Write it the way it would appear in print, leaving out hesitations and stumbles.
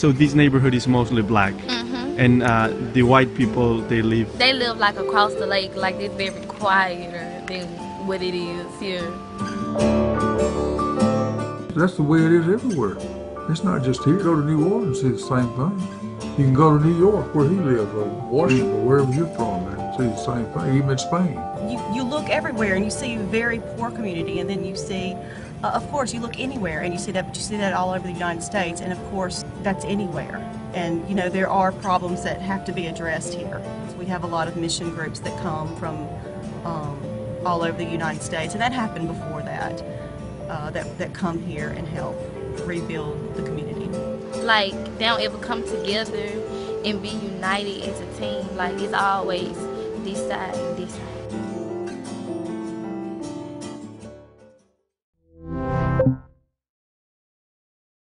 So this neighborhood is mostly black. Mm-hmm. And the white people, they live like across the lake, like they're very quieter than what it is here. That's the way it is everywhere. It's not just here. Go to New Orleans, see the same thing. You can go to New York, where he lives, or Washington, or wherever you're from, and see the same thing, even in Spain. You look everywhere, and you see a very poor community, and then you see, of course, you look anywhere, and you see that, but you see that all over the United States, and of course, that's anywhere. And, you know, there are problems that have to be addressed here. We have a lot of mission groups that come from all over the United States, and that happened before that, that come here and help rebuild the community. Like, they don't ever come together and be united as a team. Like, it's always this side and this side.